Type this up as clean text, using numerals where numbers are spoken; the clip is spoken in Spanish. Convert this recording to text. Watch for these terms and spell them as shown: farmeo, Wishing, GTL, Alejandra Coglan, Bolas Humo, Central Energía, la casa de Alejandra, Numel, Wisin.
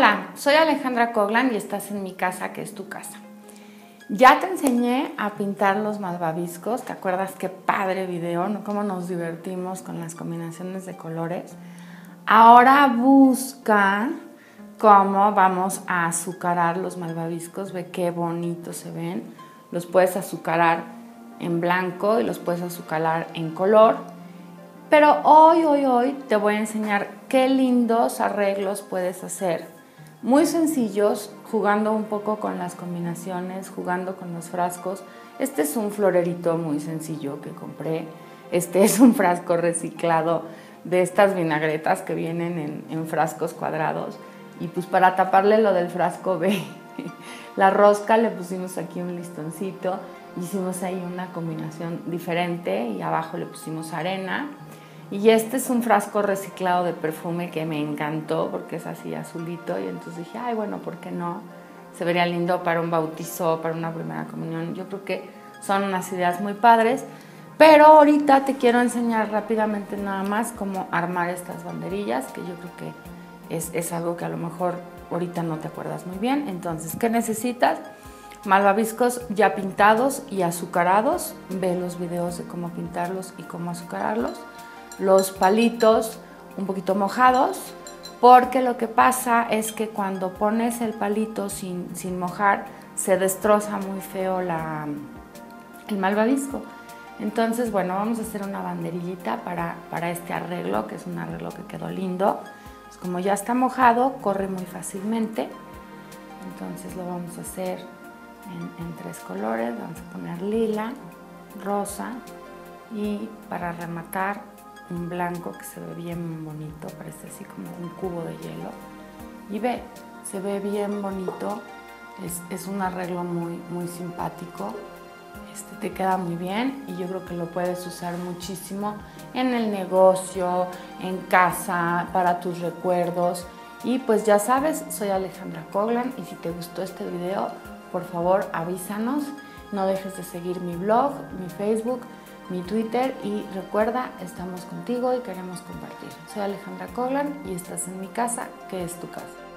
Hola, soy Alejandra Coglan y estás en mi casa, que es tu casa. Ya te enseñé a pintar los malvaviscos, ¿te acuerdas qué padre video, no? Cómo nos divertimos con las combinaciones de colores. Ahora busca cómo vamos a azucarar los malvaviscos, ve qué bonitos se ven. Los puedes azucarar en blanco y los puedes azucarar en color. Pero hoy te voy a enseñar qué lindos arreglos puedes hacer. Muy sencillos, jugando un poco con las combinaciones, jugando con los frascos. Este es un florerito muy sencillo que compré. Este es un frasco reciclado de estas vinagretas que vienen en frascos cuadrados. Y pues para taparle lo del frasco, ve, la rosca, le pusimos aquí un listoncito. Hicimos ahí una combinación diferente y abajo le pusimos arena. Y este es un frasco reciclado de perfume que me encantó porque es así azulito y entonces dije, ay, bueno, ¿por qué no? Se vería lindo para un bautizo, para una primera comunión. Yo creo que son unas ideas muy padres, pero ahorita te quiero enseñar rápidamente nada más cómo armar estas banderillas, que yo creo que es algo que a lo mejor ahorita no te acuerdas muy bien. Entonces, ¿qué necesitas? Malvaviscos ya pintados y azucarados. Ve los videos de cómo pintarlos y cómo azucararlos. Los palitos un poquito mojados, porque lo que pasa es que cuando pones el palito sin mojar, se destroza muy feo el malvavisco. Entonces, bueno, vamos a hacer una banderillita para este arreglo, que es un arreglo que quedó lindo. Pues como ya está mojado, corre muy fácilmente. Entonces lo vamos a hacer en tres colores. Vamos a poner lila, rosa y para rematar, un blanco que se ve bien bonito, parece así como un cubo de hielo. Y ve, se ve bien bonito, es un arreglo muy simpático, te queda muy bien y yo creo que lo puedes usar muchísimo en el negocio, en casa, para tus recuerdos. Y pues ya sabes, soy Alejandra Coglan y si te gustó este video, por favor avísanos, no dejes de seguir mi blog, mi Facebook, mi Twitter y recuerda, estamos contigo y queremos compartir. Soy Alejandra Coglan y estás en mi casa, que es tu casa.